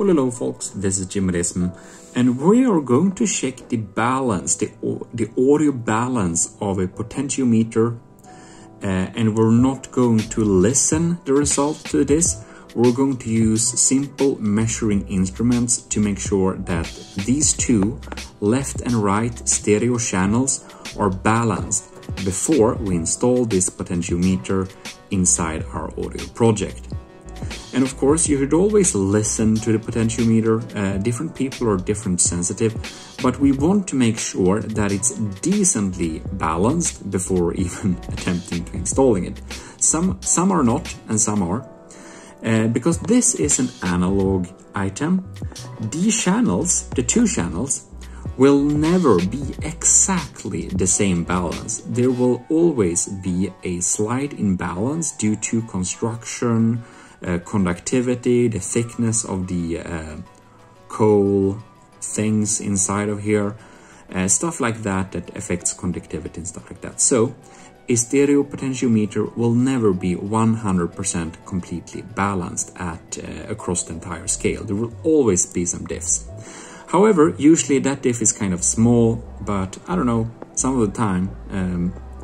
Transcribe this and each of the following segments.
Well, hello folks, this is GMODISM, and we are going to check the balance, the audio balance of a potentiometer, and we're not going to listen the result to this. We're going to use simple measuring instruments to make sure that these two left and right stereo channels are balanced before we install this potentiometer inside our audio project. And of course, you should always listen to the potentiometer. Different people are different sensitive, but we want to make sure that it's decently balanced before even attempting to installing it. Some are not, and some are. Because this is an analog item, these channels, the two channels, will never be exactly the same balance. There will always be a slight imbalance due to construction, conductivity, the thickness of the coil things inside of here, stuff like that affects conductivity and stuff like that. So a stereo potentiometer will never be 100% completely balanced across the entire scale. There will always be some diffs. However, usually that diff is kind of small, but I don't know, some of the time,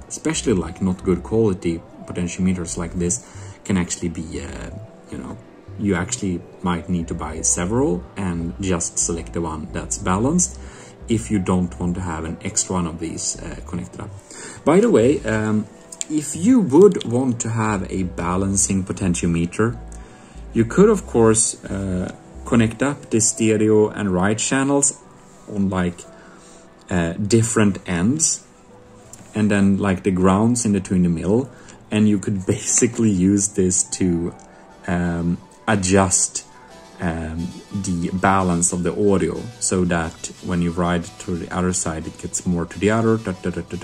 especially like not good quality potentiometers like this, can actually be you actually might need to buy several and just select the one that's balanced if you don't want to have an extra one of these connected up. By the way, if you would want to have a balancing potentiometer, you could of course connect up the stereo and right channels on like different ends, and then like the grounds in the two in the middle, and you could basically use this to adjust the balance of the audio, so that when you ride to the other side it gets more to the other,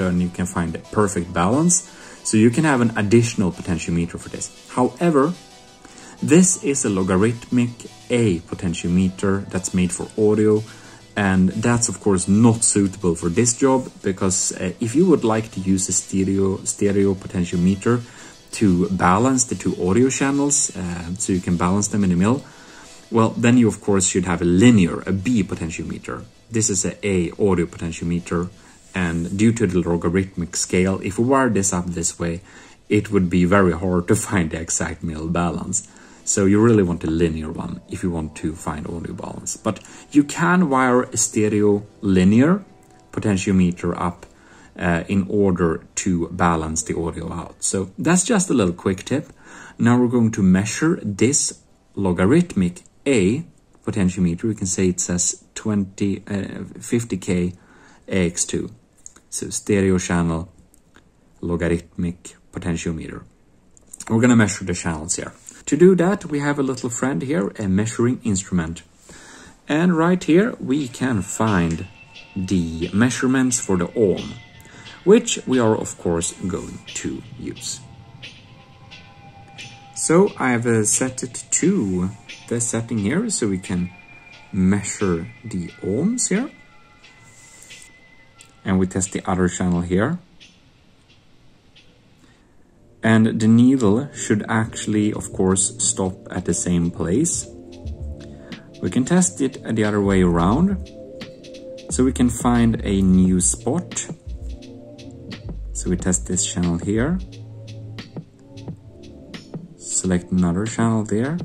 and you can find the perfect balance. So you can have an additional potentiometer for this. However, this is a logarithmic A potentiometer that's made for audio, and that's of course not suitable for this job, because if you would like to use a stereo potentiometer to balance the two audio channels, so you can balance them in the middle, well, then you of course should have a B potentiometer. This is an A audio potentiometer, and due to the logarithmic scale, if we wire this up this way, it would be very hard to find the exact middle balance. So you really want a linear one if you want to find audio balance. But you can wire a stereo linear potentiometer up in order to balance the audio out. So that's just a little quick tip. Now we're going to measure this logarithmic A potentiometer. You can say it says 50K AX2. So stereo channel logarithmic potentiometer. We're going to measure the channels here. To do that, we have a little friend here, a measuring instrument. And right here, we can find the measurements for the ohm, which we are, of course, going to use. So I have set it to the setting here, so we can measure the ohms here. And we test the other channel here. And the needle should actually, of course, stop at the same place. We can test it the other way around, so we can find a new spot. So we test this channel here. Select another channel there.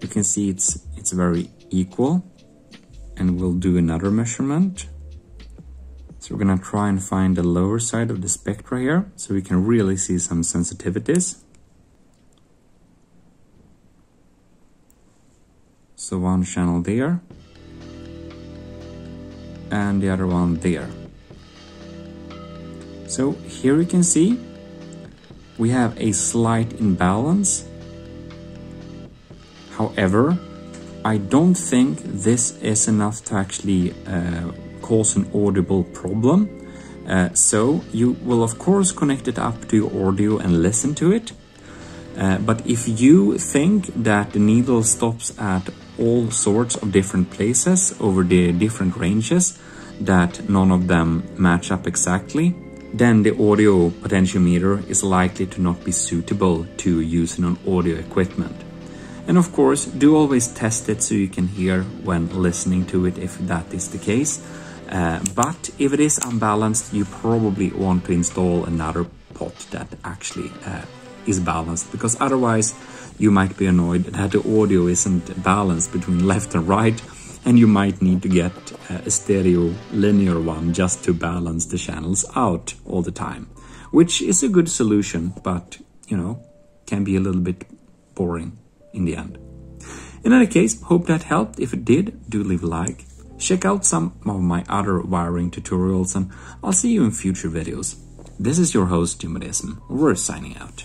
You can see it's very equal. And we'll do another measurement. So we're gonna try and find the lower side of the spectra here, so we can really see some sensitivities. So one channel there, and the other one there. So here you can see we have a slight imbalance. However, I don't think this is enough to actually cause an audible problem. So you will of course connect it up to your audio and listen to it. But if you think that the needle stops at all sorts of different places over the different ranges, that none of them match up exactly, then the audio potentiometer is likely to not be suitable to using on audio equipment. And of course, do always test it so you can hear when listening to it if that is the case. But if it is unbalanced, you probably want to install another pot that actually is balanced, because otherwise you might be annoyed that the audio isn't balanced between left and right, and you might need to get a stereo linear one just to balance the channels out all the time, which is a good solution, but you know, can be a little bit boring in the end. In any case, hope that helped. If it did, do leave a like. Check out some of my other wiring tutorials, and I'll see you in future videos. This is your host, GMODISM. We're signing out.